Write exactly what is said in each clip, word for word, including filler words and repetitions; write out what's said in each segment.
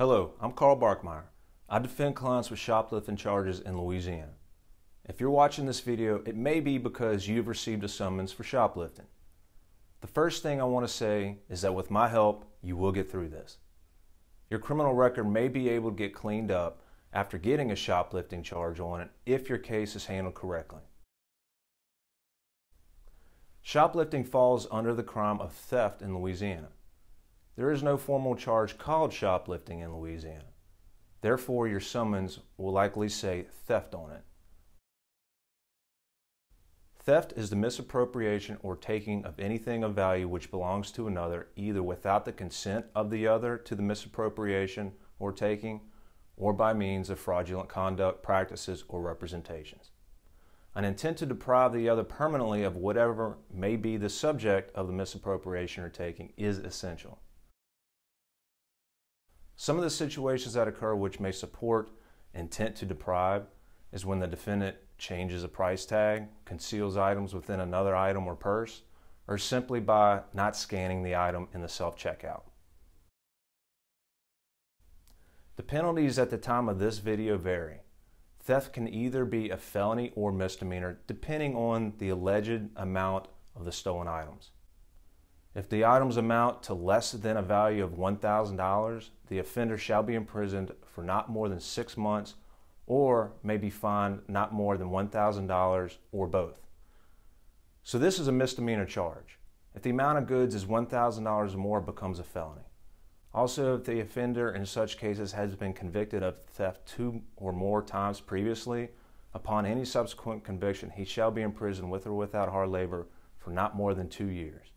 Hello, I'm Carl Barkemeyer. I defend clients with shoplifting charges in Louisiana. If you're watching this video, it may be because you've received a summons for shoplifting. The first thing I want to say is that with my help, you will get through this. Your criminal record may be able to get cleaned up after getting a shoplifting charge on it if your case is handled correctly. Shoplifting falls under the crime of theft in Louisiana. There is no formal charge called shoplifting in Louisiana. Therefore, your summons will likely say theft on it. Theft is the misappropriation or taking of anything of value which belongs to another, either without the consent of the other to the misappropriation or taking, or by means of fraudulent conduct, practices, or representations. An intent to deprive the other permanently of whatever may be the subject of the misappropriation or taking is essential. Some of the situations that occur which may support intent to deprive is when the defendant changes a price tag, conceals items within another item or purse, or simply by not scanning the item in the self-checkout. The penalties at the time of this video vary. Theft can either be a felony or misdemeanor depending on the alleged amount of the stolen items. If the items amount to less than a value of one thousand dollars, the offender shall be imprisoned for not more than six months or may be fined not more than one thousand dollars or both. So this is a misdemeanor charge. If the amount of goods is one thousand dollars or more, it becomes a felony. Also, if the offender in such cases has been convicted of theft two or more times previously, upon any subsequent conviction, he shall be imprisoned with or without hard labor for not more than two years.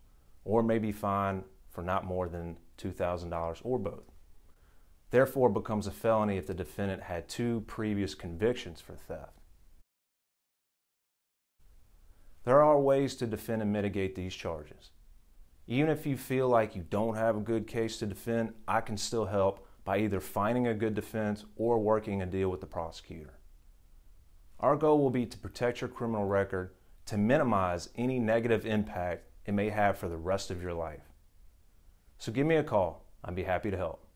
Or may be fined for not more than two thousand dollars or both. Therefore, it becomes a felony if the defendant had two previous convictions for theft. There are ways to defend and mitigate these charges. Even if you feel like you don't have a good case to defend, I can still help by either finding a good defense or working a deal with the prosecutor. Our goal will be to protect your criminal record to minimize any negative impact it may have for the rest of your life. So give me a call. I'd be happy to help.